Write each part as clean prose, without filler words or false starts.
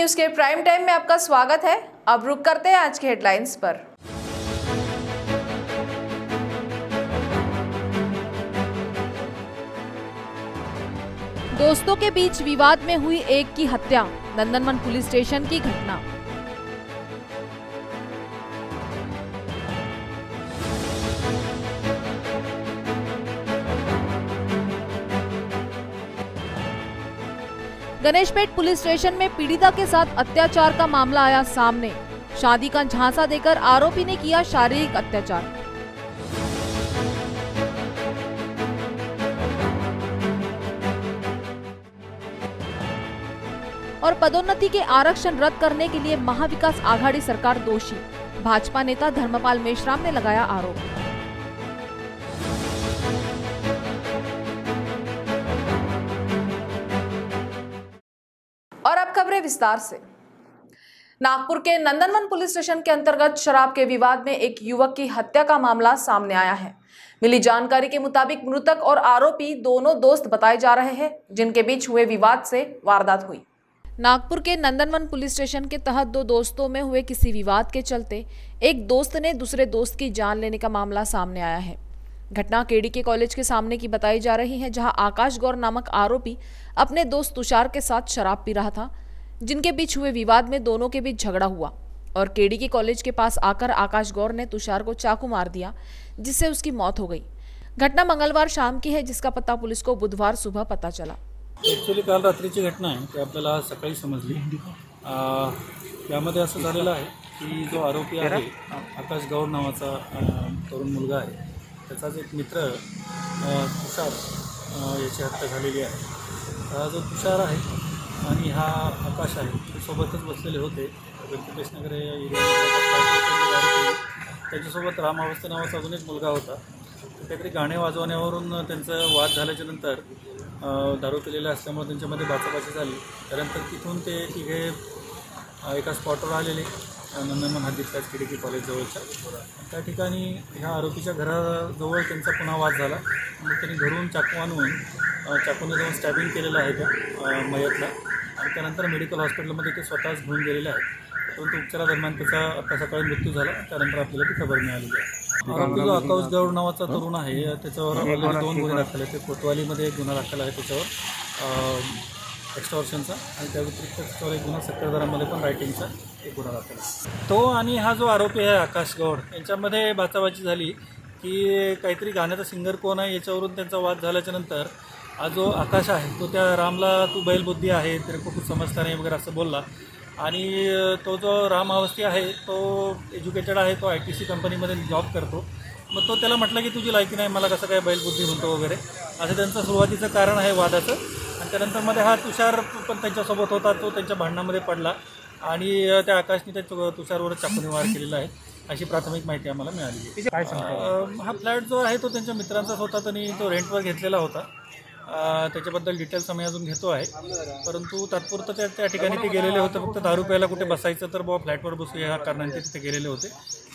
News के prime time में आपका स्वागत है। अब रुक करते हैं आज के हेडलाइंस पर। दोस्तों के बीच विवाद में हुई एक की हत्या, नंदनवन पुलिस स्टेशन की घटना। गणेशपेट पुलिस स्टेशन में पीड़िता के साथ अत्याचार का मामला आया सामने, शादी का झांसा देकर आरोपी ने किया शारीरिक अत्याचार। और पदोन्नति के आरक्षण रद्द करने के लिए महाविकास आघाड़ी सरकार दोषी, भाजपा नेता धर्मपाल मेश्राम ने लगाया आरोप। और अब खबरें विस्तार से। नागपुर के नंदनवन पुलिस स्टेशन के अंतर्गत शराब के विवाद में एक युवक की हत्या का मामला सामने आया है। मिली जानकारी के मुताबिक मृतक और आरोपी दोनों दोस्त बताए जा रहे हैं, जिनके बीच हुए विवाद से वारदात हुई। नागपुर के नंदनवन पुलिस स्टेशन के तहत दो दोस्तों में हुए किसी विवाद के चलते एक दोस्त ने दूसरे दोस्त की जान लेने का मामला सामने आया है। घटना केडीके कॉलेज के सामने की बताई जा रही है, जहां आकाश गौर नामक आरोपी अपने दोस्त तुषार के साथ शराब पी रहा था, जिनके बीच हुए विवाद में दोनों के बीच झगड़ा हुआ और केडीके कॉलेज के पास आकर आकाश गौर ने तुषार को चाकू मार दिया, जिससे उसकी मौत हो गई। घटना मंगलवार शाम की है, जिसका पता पुलिस को बुधवार सुबह पता चला। एक्चुअली काल रात्रीची घटना आहे ती आपल्याला आज सकाळी समजली। त्यामध्ये असं झालेलं आहे की जो आरोपी आहे आकाश गौर नावाचा तरुण मुलगा आहे, त्याचाच एक मित्र तुषार याची हत्या झालेली आहे। हा जो तुषार आहे आणि हा आकाश आहे सोबतच बसलेले होते। व्यंकटेश नगर त्याच्यासोबत राम अवस्थे नावाचा अजून एक मुलगा होता। काहीतरी गाणे वाजवण्यावरून त्यांचा वाद झाल्याच्यानंतर दारू पिलेला असल्यामुळे त्यांच्यामध्ये बाचाबाची झाली। त्यानंतर तिथून ते तिघे एका स्पॉटवर आलेले नंदनवन हद्दीतल्या केडीके कॉलेजजवळच्या त्या ठिकाणी ह्या आरोपीच्या घराजवळ त्यांचा पुन्हा वाद झाला। मग त्यांनी घरून चाकू आणून चाकूने जाऊन स्टॅबिंग केलेलं आहे त्या मयतला आणि त्यानंतर मेडिकल हॉस्पिटलमध्ये ते स्वतःच घेऊन गेलेले आहेत। परंतु उपचारादरम्यान त्याचा आता सकाळी मृत्यू झाला। त्यानंतर आपल्याला ती खबर मिळालेली आहे। आरोपी जो आकाश गौर नावाचा तरुण आहे त्याच्यावर ऑलरेडी 2 गुन्हे दाखल आहेत। कोतवालीमध्ये एक गुन्हा दाखल आहे त्याच्यावर एक्स्टॉर्शनचा आणि त्या व्यतिरिक्त त्याच्यावर एक गुन्हा सक्तदारामध्ये पण रायटिंगचा एक गुन्हा दाखल आहे। तो आणि हा जो आरोपी आहे आकाश गौर यांच्यामध्ये बाचाबाची झाली की काहीतरी गाण्याचा सिंगर कोण आहे याच्यावरून त्यांचा वाद झाल्याच्यानंतर हा जो आकाश आहे तो त्या रामला तू बैलबुद्धी आहे तर खूप समजता नाही वगैरे असं बोलला। आणि तो जो राम अवस्थी आहे तो एज्युकेटेड आहे, तो ITC कंपनीमध्ये जॉब करतो। मग तो त्याला म्हटलं की तुझी लायकी नाही, मला कसं काय बैलबुद्धी म्हणतो वगैरे असं त्यांचं सुरुवातीचं कारण आहे वादाचं। आणि त्यानंतर मध्ये हा तुषार पण त्यांच्यासोबत होता, तो त्यांच्या भांडणामध्ये पडला आणि त्या आकाशने त्या तुषारवरच चाकूने वार केलेला आहे अशी प्राथमिक माहिती आम्हाला मिळाली आहे। हा फ्लॅट जो आहे तो त्यांच्या मित्रांचाच होता, त्यांनी तो रेंटवर घेतलेला होता। त्याच्याबद्दल डिटेल्स आम्ही अजून घेतो आहे, परंतु तात्पुरतं त्या ठिकाणी ते गेलेले होते फक्त दारू प्यायला। कुठे बसायचं तर बाबा फ्लॅटवर बसूया ह्या कारणांचे तिथे गेलेले होते।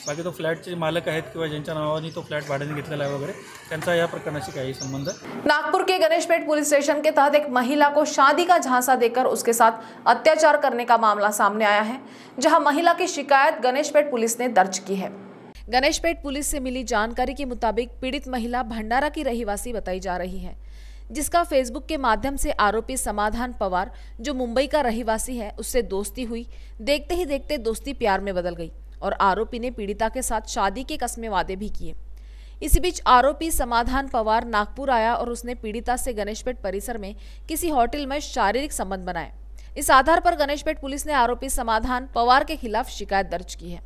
बाकी तो फ्लॅटचे मालक आहेत किंवा ज्यांच्या नावाने तो फ्लॅट भाड्याने घेतलेला आहे वगैरे त्यांचा या प्रकरणाशी काही संबंध। नागपुर के गणेशपेट पुलिस स्टेशन के तहत एक महिला को शादी का झांसा देकर उसके साथ अत्याचार करने का मामला सामने आया है, जहाँ महिला की शिकायत गणेशपेट पुलिस ने दर्ज की है। गणेशपेट पुलिस से मिली जानकारी के मुताबिक पीड़ित महिला भंडारा की रहीवासी बताई जा रही है, जिसका फेसबुक के माध्यम से आरोपी समाधान पवार, जो मुंबई का रहवासी है, उससे दोस्ती हुई। देखते ही देखते दोस्ती प्यार में बदल गई और आरोपी ने पीड़िता के साथ शादी के कस्मे वादे भी किए। इसी बीच आरोपी समाधान पवार नागपुर आया और उसने पीड़िता से गणेशपेट परिसर में किसी होटल में शारीरिक संबंध बनाए। इस आधार पर गणेशपेट पुलिस ने आरोपी समाधान पवार के खिलाफ शिकायत दर्ज की है।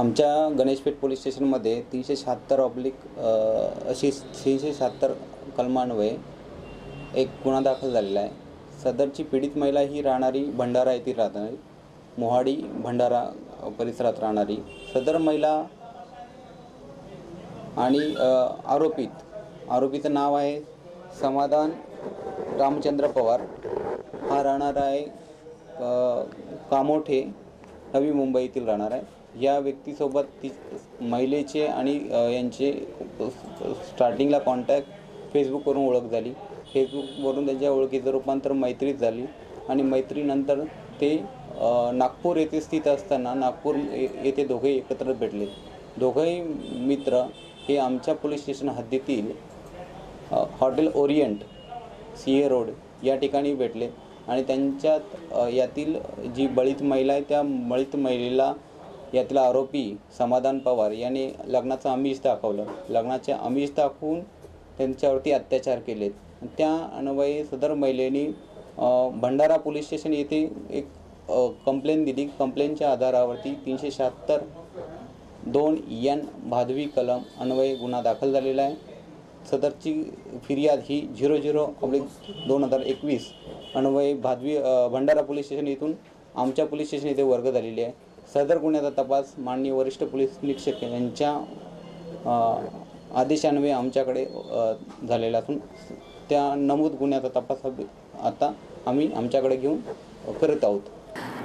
आमच्या गणेशपेट पोलीस स्टेशनमध्ये 376 कलमान्वये एक गुन्हा दाखल झालेला आहे। सदरची पीडित महिला ही राहणारी भंडारा येथील राहणारी मोहाडी भंडारा परिसरात राहणारी सदर महिला आणि आरोपीचं नाव आहे समाधान रामचंद्र पवार, हा राहणार आहे कामोठे नवी मुंबई येथील राहणार आहे। या व्यक्तीसोबत ती महिलेचे आणि यांचे स्टार्टिंगला कॉन्टॅक्ट फेसबुकवरून ओळख झाली। फेसबुकवरून त्यांच्या ओळखीचं रूपांतर मैत्रीत झाली आणि मैत्रीनंतर ते नागपूर येथे स्थित असताना नागपूर येथे दोघे एकत्र भेटले। दोघेही मित्र हे आमच्या पोलीस स्टेशन हद्दीतील हॉटेल ओरिएंट सीए रोड या ठिकाणी भेटले आणि त्यांच्यात यातील जी बळीत महिला आहे त्या बळीत महिलेला यातला आरोपी समाधान पवार याने लग्नाचं आमिष दाखवलं। लग्नाचे आमिष दाखवून त्यांच्यावरती अत्याचार केलेत। त्या अन्वये सदर महिलेने भंडारा पोलीस स्टेशन येथे एक कंप्लेंट दिली। कंप्लेंटच्या आधारावरती 372 YN भादवी कलम अन्वये गुन्हा दाखल झालेला आहे। सदरची फिर्याद ही 00/2021 अन्वये भादवी भंडारा पोलीस स्टेशन येथून आमच्या पोलीस स्टेशन येथे वर्ग झालेली आहे। सदर गुन्ह्याचा तपास माननीय वरिष्ठ पोलीस निरीक्षक यांच्या आदेशान्वये आमच्याकडे झालेला असून त्या नमूद गुन्ह्याचा तपास आता आम्ही आमच्याकडे घेऊन करत आहोत।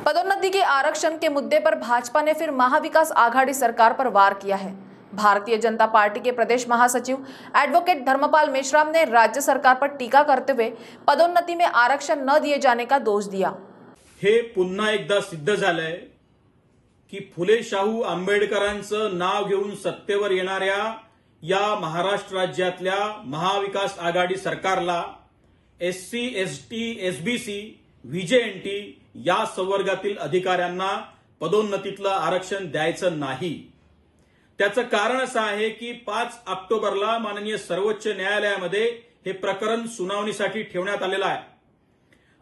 पदोन्नति के आरक्षण के मुद्दे पर भाजपा ने फिर महाविकास आघाड़ी सरकार पर वार किया है। भारतीय जनता पार्टी के प्रदेश महासचिव एडवोकेट धर्मपाल मेश्राम ने राज्य सरकार पर टीका करते हुए पदोन्नति में आरक्षण न दिए जाने का दोष दिया। हे पुन्हा एकदा सिद्ध झाले की फुले शाहू आंबेडकरांचं नाव घेऊन सत्तेवर येणाऱ्या या महाराष्ट्र राज्यातल्या महाविकास आघाडी सरकारला एससी एसटी एसबीसी व्हीजेएनटी या संवर्गातील अधिकाऱ्यांना पदोन्नतीतलं आरक्षण द्यायचं नाही। त्याचं कारण असं आहे की 5 ऑक्टोबरला माननीय सर्वोच्च न्यायालयामध्ये हे प्रकरण सुनावणीसाठी ठेवण्यात आलेलं आहे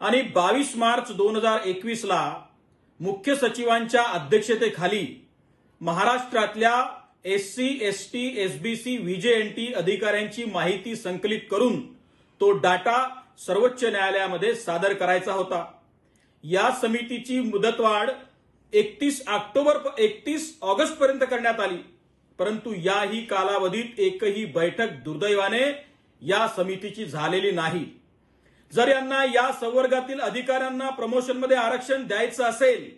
आणि 22 मार्च 2021ला मुख्य सचिवांच्या अध्यक्षतेखाली महाराष्ट्रातल्या एससी एसटी एसबीसी व्हीजेएनटी अधिकाऱ्यांची माहिती संकलित करून तो डाटा सर्वोच्च न्यायालयामध्ये सादर करायचा होता। या समितीची मुदतवाढ 31 ऑगस्ट पर्यंत करण्यात आली, परंतु याही कालावधीत एकही बैठक दुर्दैवाने या समितीची झालेली नाही। जर यांना या संवर्गातील अधिकाऱ्यांना प्रमोशन मध्ये आरक्षण द्यायचं असेल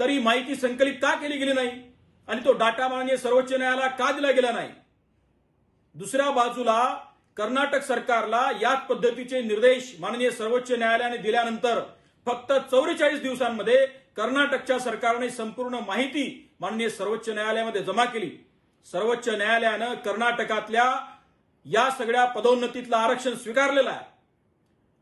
तरी माहिती संकलित का केली गेली नाही आणि तो डाटा माननीय सर्वोच्च न्यायालयाला का दिला गेला नाही? दुसऱ्या बाजूला कर्नाटक सरकारला याच पद्धतीचे निर्देश माननीय सर्वोच्च न्यायालयाने दिल्यानंतर फक्त 44 दिवसांमध्ये कर्नाटकच्या सरकारने संपूर्ण माहिती माननीय सर्वोच्च न्यायालयामध्ये जमा केली। सर्वोच्च न्यायालयानं कर्नाटकातल्या या सगळ्या पदोन्नतीतलं आरक्षण स्वीकारलेलं आहे।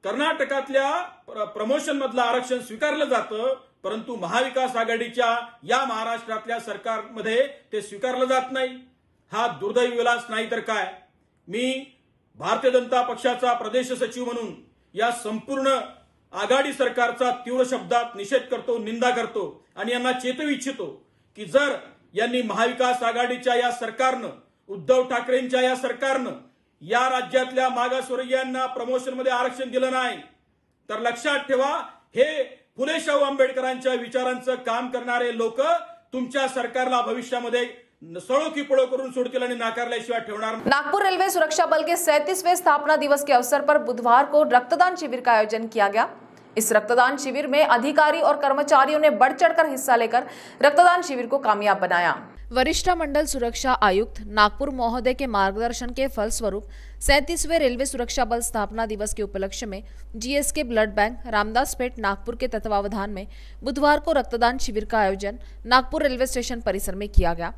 कर्नाटकातल्या प्रमोशन मधलं आरक्षण स्वीकारलं जातं, परंतु महाविकास आघाडीच्या या महाराष्ट्रातल्या सरकारमध्ये ते स्वीकारलं जात नाही। हा दुर्दैवी विलास नाही तर काय। मी भारतीय जनता पक्षाचा प्रदेश सचिव म्हणून या संपूर्ण आघाडी सरकारचा तीव्र शब्दात निषेध करतो, निंदा करतो आणि यांना चेतवू इच्छितो की जर यांनी महाविकास आघाडीच्या या सरकारनं, उद्धव ठाकरेंच्या या सरकारनं या राज्यातल्या मागासवर्गीयांना प्रमोशनमध्ये आरक्षण दिलं नाही तर लक्षात ठेवा, हे फुले शाहू आंबेडकरांच्या विचारांचं काम करणारे लोक तुमच्या सरकारला भविष्यामध्ये नागपुर रेलवे सुरक्षा बल के 37वें स्थापना दिवस के अवसर पर बुधवार को रक्तदान शिविर का आयोजन किया गया। इस रक्तदान शिविर में अधिकारी और कर्मचारियों ने बढ़ चढ़कर हिस्सा लेकर रक्तदान शिविर को कामयाब बनाया। वरिष्ठ मंडल सुरक्षा आयुक्त नागपुर महोदय के मार्गदर्शन के फलस्वरूप 37वें रेलवे सुरक्षा बल स्थापना दिवस के उपलक्ष्य में जीएसके ब्लड बैंक रामदास पेट नागपुर के तत्वावधान में बुधवार को रक्तदान शिविर का आयोजन नागपुर रेलवे स्टेशन परिसर में किया गया।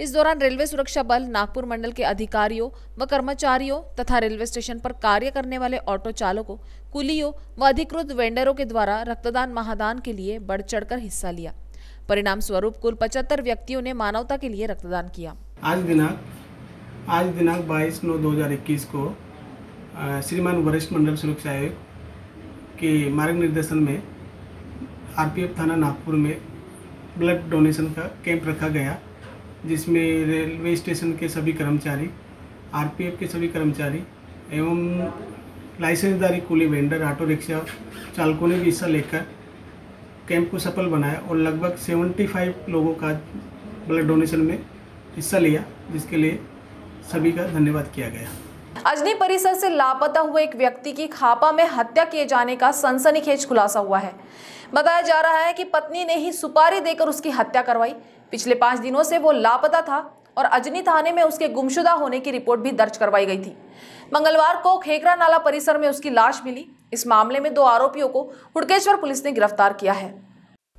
इस दौरान रेलवे सुरक्षा बल नागपुर मंडल के अधिकारियों व कर्मचारियों तथा रेलवे स्टेशन पर कार्य करने वाले ऑटो चालकों, कुलियों व अधिकृत वेंडरों के द्वारा रक्तदान महादान के लिए बढ़ चढ़कर हिस्सा लिया। परिणाम स्वरूप कुल 75 व्यक्तियों ने मानवता के लिए रक्तदान किया। आज दिनांक 22/9/2021 को श्रीमान वरिष्ठ मंडल सुरक्षा आयुक्त के मार्ग निर्देशन में RPF थाना नागपुर में ब्लड डोनेशन का कैंप रखा गया, जिसमें रेलवे स्टेशन के सभी कर्मचारी, RPF के सभी कर्मचारी एवं लाइसेंसधारी कूली वेंडर, ऑटो रिक्शा चालकों ने भी हिस्सा लेकर कैंप को सफल बनाया और लगभग 75 लोगों का ब्लड डोनेशन में हिस्सा लिया, जिसके लिए सभी का धन्यवाद किया गया। अजनी परिसर से लापता हुए एक व्यक्ति की खापा में हत्या किए जाने का सनसनीखेज खुलासा हुआ है। बताया जा रहा है कि पत्नी ने ही सुपारी देकर उसकी हत्या करवाई। पिछले 5 दिनों से वो लापता था और अजनी थाने में उसके गुमशुदा होने की रिपोर्ट भी दर्ज करवाई गई थी। मंगलवार को खेकरा नाला परिसर में उसकी लाश मिली। इस मामले में 2 आरोपियों को हुड़केश्वर पुलिस ने गिरफ्तार किया है।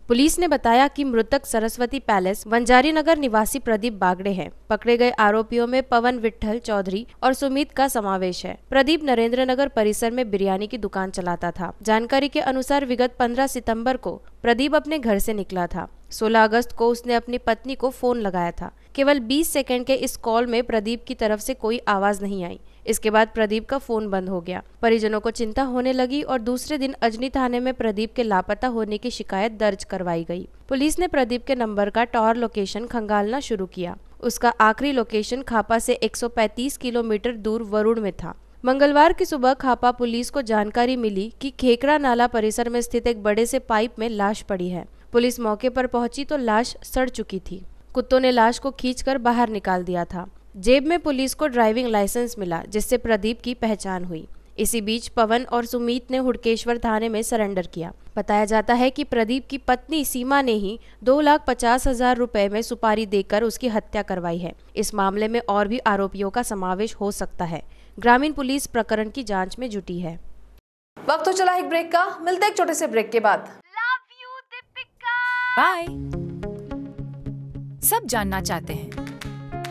पुलिस ने बताया कि मृतक सरस्वती पैलेस वंजारी नगर निवासी प्रदीप बागड़े हैं। पकड़े गए आरोपियों में पवन विठल चौधरी और सुमित का समावेश है। प्रदीप नरेंद्र नगर परिसर में बिरयानी की दुकान चलाता था। जानकारी के अनुसार विगत 15 सितंबर को प्रदीप अपने घर से निकला था। 16 अगस्त को उसने अपनी पत्नी को फोन लगाया था। केवल 20 सेकंड के इस कॉल में प्रदीप की तरफ से कोई आवाज नहीं आई। इसके बाद प्रदीप का फोन बंद हो गया। परिजनों को चिंता होने लगी और दूसरे दिन अजनी थाने में प्रदीप के लापता होने की शिकायत दर्ज करवाई गई। पुलिस ने प्रदीप के नंबर का टॉवर लोकेशन खंगालना शुरू किया। उसका आखिरी लोकेशन खापा से 135 किलोमीटर दूर वरुड़ में था। मंगलवार की सुबह खापा पुलिस को जानकारी मिली कि खेकरा नाला परिसर में स्थित एक बड़े से पाइप में लाश पड़ी है। पुलिस मौके पर पहुंची तो लाश सड़ चुकी थी। कुत्तों ने लाश को खींचकर बाहर निकाल दिया था। जेब में पुलिस को ड्राइविंग लाइसेंस मिला, जिससे प्रदीप की पहचान हुई। इसी बीच पवन और सुमित ने हुड़केश्वर थाने में सरेंडर किया। बताया जाता है कि प्रदीप की पत्नी सीमा ने ही 2,50,000 रुपए में सुपारी देकर उसकी हत्या करवाई है। इस मामले में और भी आरोपियों का समावेश हो सकता है। ग्रामीण पुलिस प्रकरण की जाँच में जुटी है। वक्त तो चला एक ब्रेक का, मिलते एक छोटे से ब्रेक के बाद। बाय। सब जानना चाहते हैं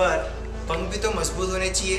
पर पंख भी तो मजबूत होने चाहिए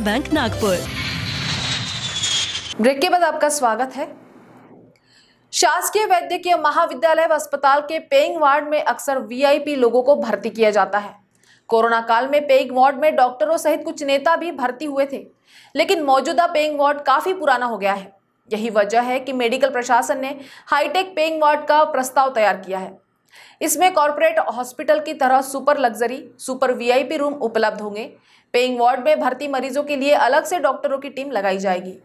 बैंक, नागपुर। ब्रेक के बाद आपका स्वागत है। शासकीय वैद्यकीय महाविद्यालय व अस्पताल के पेइंग वार्ड में अक्सर VIP लोगों को भर्ती किया जाता है। कोरोना काल में पेइंग वार्ड में डॉक्टरों सहित कुछ नेता भी भर्ती हुए थे, लेकिन मौजूदा पेइंग वार्ड काफी पुराना हो गया है। यही वजह है कि मेडिकल प्रशासन ने हाईटेक पेइंग वार्ड का प्रस्ताव तैयार किया है। इसमें कॉर्पोरेट हॉस्पिटल की तरह super luxury, super VIP room उपलब्ध होंगे। पेइंग वार्ड में भर्ती मरीजों के लिए अलग से डॉक्टरों की टीम लगाई जाएगी।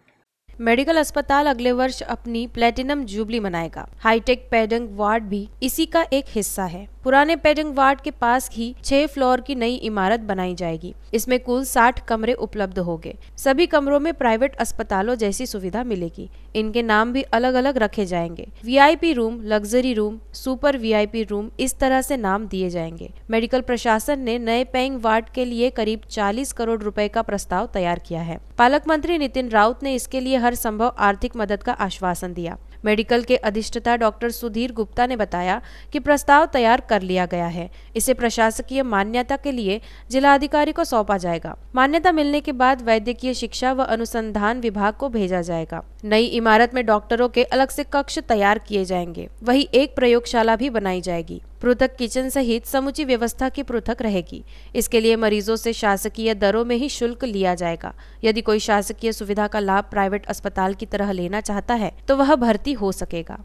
मेडिकल अस्पताल अगले वर्ष अपनी प्लेटिनम जुबली मनाएगा। हाईटेक पेडिंग वार्ड भी इसी का एक हिस्सा है। पुराने पेडिंग वार्ड के पास ही 6 फ्लोर की नई इमारत बनाई जाएगी। इसमें कुल 60 कमरे उपलब्ध होंगे। सभी कमरों में प्राइवेट अस्पतालों जैसी सुविधा मिलेगी। इनके नाम भी अलग अलग रखे जाएंगे। VIP room, luxury room, super VIP room, इस तरह से नाम दिए जाएंगे। मेडिकल प्रशासन ने नए पेइंग वार्ड के लिए करीब 40 करोड़ रुपए का प्रस्ताव तैयार किया है। पालक मंत्री नितिन राउत ने इसके लिए हर संभव आर्थिक मदद का आश्वासन दिया। मेडिकल के अधिष्ठाता डॉक्टर सुधीर गुप्ता ने बताया कि प्रस्ताव तैयार कर लिया गया है। इसे प्रशासकीय मान्यता के लिए जिलाधिकारी को सौंपा जाएगा। मान्यता मिलने के बाद वैद्यकीय शिक्षा व अनुसंधान विभाग को भेजा जाएगा। नई इमारत में डॉक्टरों के अलग से कक्ष तैयार किए जाएंगे। वहीं एक प्रयोगशाला भी बनाई जाएगी। पृथक किचन सहित समूची व्यवस्था की पृथक रहेगी। इसके लिए मरीजों से शासकीय दरों में ही शुल्क लिया जाएगा। यदि कोई शासकीय सुविधा का लाभ प्राइवेट अस्पताल की तरह लेना चाहता है तो वह भर्ती हो सकेगा।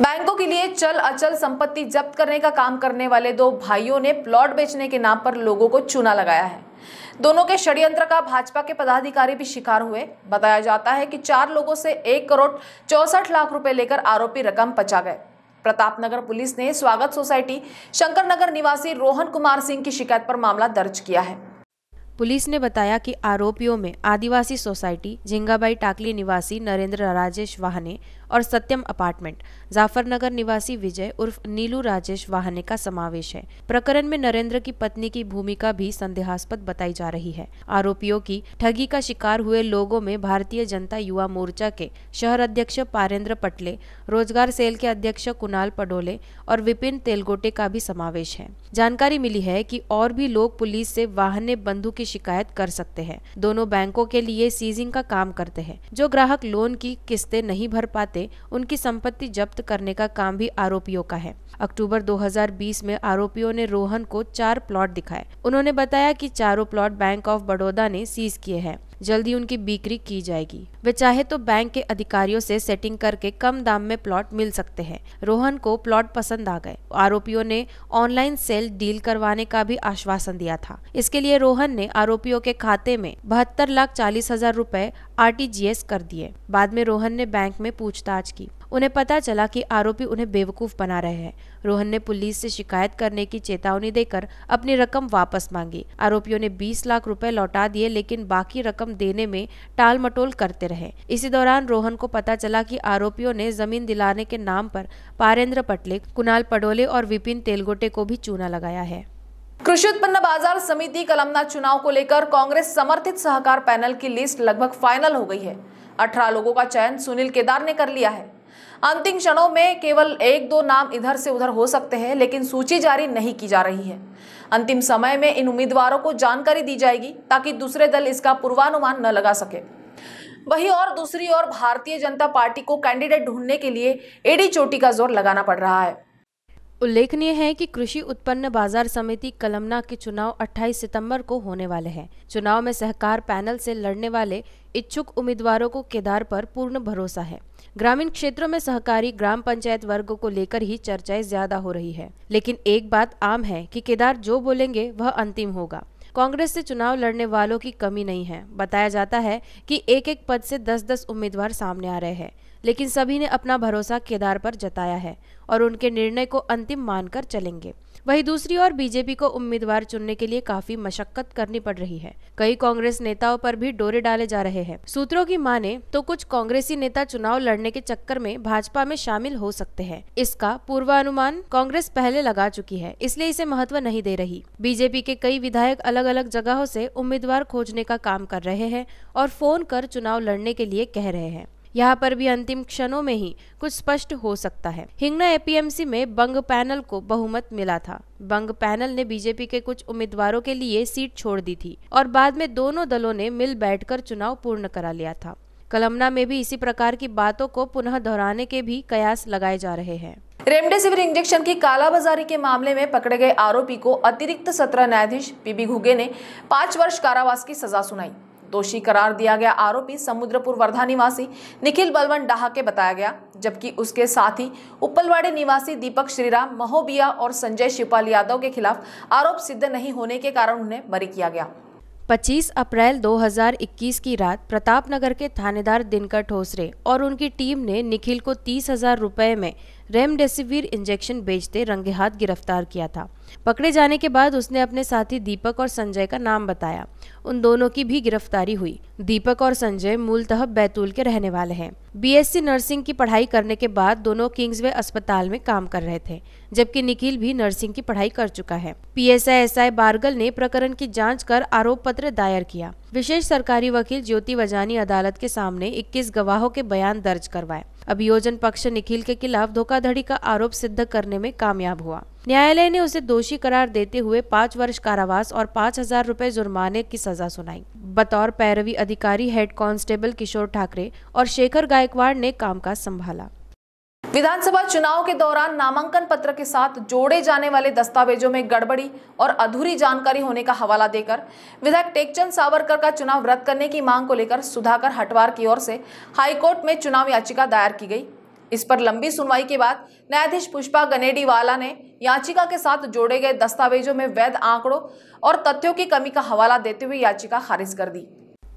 बैंकों के लिए चल अचल संपत्ति जब्त करने का काम करने वाले 2 भाइयों ने प्लॉट बेचने के नाम पर लोगों को चूना लगाया है। दोनों के षड्यंत्र का भाजपा के पदाधिकारी भी शिकार हुए। बताया जाता है कि 4 लोगों से 1 करोड़ 64 लाख रुपए लेकर आरोपी रकम पचा गए। प्रतापनगर पुलिस ने स्वागत सोसाइटी शंकरनगर निवासी रोहन कुमार सिंह की शिकायत पर मामला दर्ज किया है। पुलिस ने बताया कि आरोपियों में आदिवासी सोसाइटी, झिंगाबाई टाकली निवासी नरेंद्र राजेश वाहने और सत्यम अपार्टमेंट, जाफरनगर निवासी विजय उर्फ नीलू राजेश वाहने का समावेश है। प्रकरण में नरेंद्र की पत्नी की भूमिका भी संदेहास्पद बताई जा रही है। आरोपियों की ठगी का शिकार हुए लोगों में भारतीय जनता युवा मोर्चा के शहर अध्यक्ष पारेंद्र पटले, रोजगार सेल के अध्यक्ष कुणाल पडोले और विपिन तेलगोटे का भी समावेश है। जानकारी मिली है कि और भी लोग पुलिस से वाहने बंधु की शिकायत कर सकते हैं। दोनों बैंकों के लिए सीजिंग का काम करते हैं। जो ग्राहक लोन की किस्तें नहीं भर पाते करते उनकी संपत्ति जब्त करने का काम भी आरोपियों का है। अक्टूबर 2020 में आरोपियों ने रोहन को 4 प्लॉट दिखाए। उन्होंने बताया कि चारों प्लॉट बैंक ऑफ बड़ौदा ने सीज किए हैं, जल्दी उनकी बिक्री की जाएगी। वे चाहे तो बैंक के अधिकारियों से सेटिंग करके कम दाम में प्लॉट मिल सकते हैं। रोहन को प्लॉट पसंद आ गए। आरोपियों ने ऑनलाइन सेल डील करवाने का भी आश्वासन दिया था। इसके लिए रोहन ने आरोपियों के खाते में 72,40,000 रूपए आरटीजीएस कर दिए। बाद में रोहन ने बैंक में पूछताछ की। उन्हें पता चला कि आरोपी उन्हें बेवकूफ बना रहे हैं। रोहन ने पुलिस से शिकायत करने की चेतावनी देकर अपनी रकम वापस मांगी। आरोपियों ने 20 लाख रुपए लौटा दिए, लेकिन बाकी रकम देने में टाल मटोल करते रहे। इसी दौरान रोहन को पता चला कि आरोपियों ने जमीन दिलाने के नाम पर पारेंद्र पटले, कुणाल पडोले और विपिन तेलगोटे को भी चूना लगाया है। कृषि उत्पन्न बाजार समिति कलमना चुनाव को लेकर कांग्रेस समर्थित सहकार पैनल की लिस्ट लगभग फाइनल हो गई है। 18 लोगों का चयन सुनील केदार ने कर लिया है। अंतिम क्षणों में केवल 1-2 नाम इधर से उधर हो सकते हैं, लेकिन सूची जारी नहीं की जा रही है। अंतिम समय में इन उम्मीदवारों को जानकारी दी जाएगी ताकि दूसरे दल इसका पूर्वानुमान न लगा सके। वहीं और दूसरी ओर भारतीय जनता पार्टी को कैंडिडेट ढूंढने के लिए एडी चोटी का जोर लगाना पड़ रहा है। उल्लेखनीय है कि कृषि उत्पन्न बाजार समिति कलमना के चुनाव 28 सितंबर को होने वाले हैं। चुनाव में सहकार पैनल से लड़ने वाले इच्छुक उम्मीदवारों को केदार पर पूर्ण भरोसा है। ग्रामीण क्षेत्रों में सहकारी ग्राम पंचायत वर्ग को लेकर ही चर्चाएं ज्यादा हो रही है, लेकिन एक बात आम है कि केदार जो बोलेंगे वह अंतिम होगा। कांग्रेस से चुनाव लड़ने वालों की कमी नहीं है। बताया जाता है कि एक-एक पद से 10-10 उम्मीदवार सामने आ रहे हैं, लेकिन सभी ने अपना भरोसा केदार पर जताया है और उनके निर्णय को अंतिम मानकर चलेंगे। वहीं दूसरी ओर बीजेपी को उम्मीदवार चुनने के लिए काफी मशक्कत करनी पड़ रही है। कई कांग्रेस नेताओं पर भी डोरे डाले जा रहे हैं। सूत्रों की माने तो कुछ कांग्रेसी नेता चुनाव लड़ने के चक्कर में भाजपा में शामिल हो सकते हैं। इसका पूर्वानुमान कांग्रेस पहले लगा चुकी है, इसलिए इसे महत्व नहीं दे रही। बीजेपी के कई विधायक अलग अलग जगहों से उम्मीदवार खोजने का काम कर रहे हैं और फोन कर चुनाव लड़ने के लिए कह रहे हैं। यहाँ पर भी अंतिम क्षणों में ही कुछ स्पष्ट हो सकता है। हिंगना एपीएमसी में बंग पैनल को बहुमत मिला था। बंग पैनल ने बीजेपी के कुछ उम्मीदवारों के लिए सीट छोड़ दी थी और बाद में दोनों दलों ने मिल बैठकर चुनाव पूर्ण करा लिया था। कलमना में भी इसी प्रकार की बातों को पुनः दोहराने के भी कयास लगाए जा रहे हैं। रेमडेसिविर इंजेक्शन की कालाबाजारी के मामले में पकड़े गए आरोपी को अतिरिक्त सत्र न्यायाधीश पीबी घुगे ने 5 वर्ष कारावास की सजा सुनाई। दोषी करार दिया गया आरोपी समुद्रपुर वर्धा निवासी निखिल बलवंत डाहा के बताया गया, जबकि उसके साथी उपलवाड़ी निवासी दीपक श्रीराम महोबिया और संजय शिवपाल यादव के खिलाफ आरोप सिद्ध नहीं होने के कारण उन्हें बरी किया गया। 25 अप्रैल 2021 की रात प्रतापनगर के थानेदार दिनकर ठोसरे और उनकी टीम ने निखिल को 30,000 रुपये में रेमडेसिविर इंजेक्शन बेचते रंगे हाथ गिरफ्तार किया था। पकड़े जाने के बाद उसने अपने साथी दीपक और संजय का नाम बताया। उन दोनों की भी गिरफ्तारी हुई। दीपक और संजय मूलतः बैतूल के रहने वाले हैं। बीएससी नर्सिंग की पढ़ाई करने के बाद दोनों किंग्सवे अस्पताल में काम कर रहे थे, जबकि निखिल भी नर्सिंग की पढ़ाई कर चुका है। PSI SI बारगल ने प्रकरण की जाँच कर आरोप पत्र दायर किया। विशेष सरकारी वकील ज्योति बजानी अदालत के सामने 21 गवाहों के बयान दर्ज करवाए। अभियोजन पक्ष निखिल के खिलाफ धोखाधड़ी का आरोप सिद्ध करने में कामयाब हुआ। न्यायालय ने उसे दोषी करार देते हुए 5 वर्ष कारावास और 5,000 रुपए जुर्माने की सजा सुनाई। बतौर पैरवी अधिकारी हेड कांस्टेबल किशोर ठाकरे और शेखर गायकवाड़ ने कामकाज संभाला। विधानसभा चुनाव के दौरान नामांकन पत्र के साथ जोड़े जाने वाले दस्तावेजों में गड़बड़ी और अधूरी जानकारी होने का हवाला देकर विधायक टेकचंद सावरकर का चुनाव रद्द करने की मांग को लेकर सुधाकर हटवार की ओर से हाईकोर्ट में चुनाव याचिका दायर की गई। इस पर लंबी सुनवाई के बाद न्यायाधीश पुष्पा गनेडीवाला ने याचिका के साथ जोड़े गए दस्तावेजों में वैध आंकड़ों और तथ्यों की कमी का हवाला देते हुए याचिका खारिज कर दी।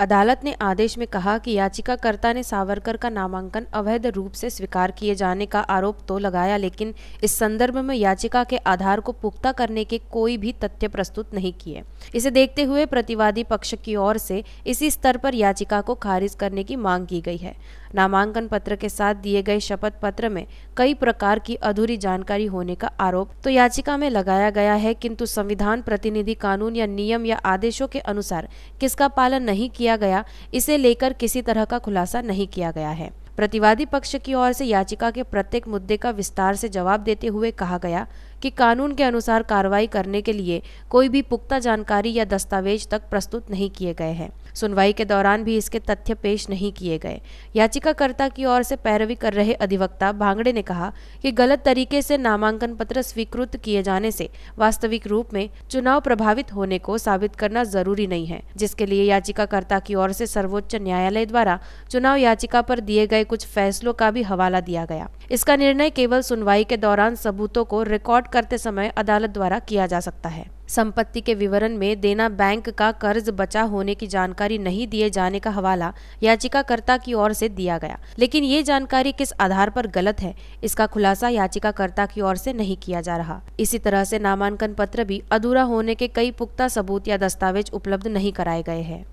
अदालत ने आदेश में कहा कि याचिकाकर्ता ने सावरकर का नामांकन अवैध रूप से स्वीकार किए जाने का आरोप तो लगाया, लेकिन इस संदर्भ में याचिका के आधार को पुख्ता करने के कोई भी तथ्य प्रस्तुत नहीं किए। इसे देखते हुए प्रतिवादी पक्ष की ओर से इसी स्तर पर याचिका को खारिज करने की मांग की गई है। नामांकन पत्र के साथ दिए गए शपथ पत्र में कई प्रकार की अधूरी जानकारी होने का आरोप तो याचिका में लगाया गया है, किंतु संविधान, प्रतिनिधि कानून या नियम या आदेशों के अनुसार किसका पालन नहीं किया गया, इसे लेकर किसी तरह का खुलासा नहीं किया गया है। प्रतिवादी पक्ष की ओर से याचिका के प्रत्येक मुद्दे का विस्तार से जवाब देते हुए कहा गया कि कानून के अनुसार कार्रवाई करने के लिए कोई भी पुख्ता जानकारी या दस्तावेज तक प्रस्तुत नहीं किए गए हैं। सुनवाई के दौरान भी इसके तथ्य पेश नहीं किए गए। याचिकाकर्ता की ओर से पैरवी कर रहे अधिवक्ता भांगड़े ने कहा कि गलत तरीके से नामांकन पत्र स्वीकृत किए जाने से वास्तविक रूप में चुनाव प्रभावित होने को साबित करना जरूरी नहीं है, जिसके लिए याचिकाकर्ता की ओर से सर्वोच्च न्यायालय द्वारा चुनाव याचिका पर दिए गए कुछ फैसलों का भी हवाला दिया गया। इसका निर्णय केवल सुनवाई के दौरान सबूतों को रिकॉर्ड करते समय अदालत द्वारा किया जा सकता है। संपत्ति के विवरण में देना बैंक का कर्ज बचा होने की जानकारी नहीं दिए जाने का हवाला याचिकाकर्ता की ओर से दिया गया, लेकिन ये जानकारी किस आधार पर गलत है इसका खुलासा याचिकाकर्ता की ओर से नहीं किया जा रहा। इसी तरह से नामांकन पत्र भी अधूरा होने के कई पुख्ता सबूत या दस्तावेज उपलब्ध नहीं कराए गए हैं।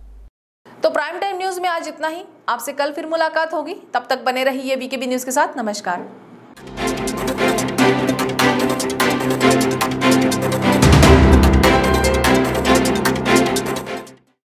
तो प्राइम टाइम न्यूज में आज इतना ही। आपसे कल फिर मुलाकात होगी, तब तक बने रहिए वीकेबी न्यूज के साथ। नमस्कार।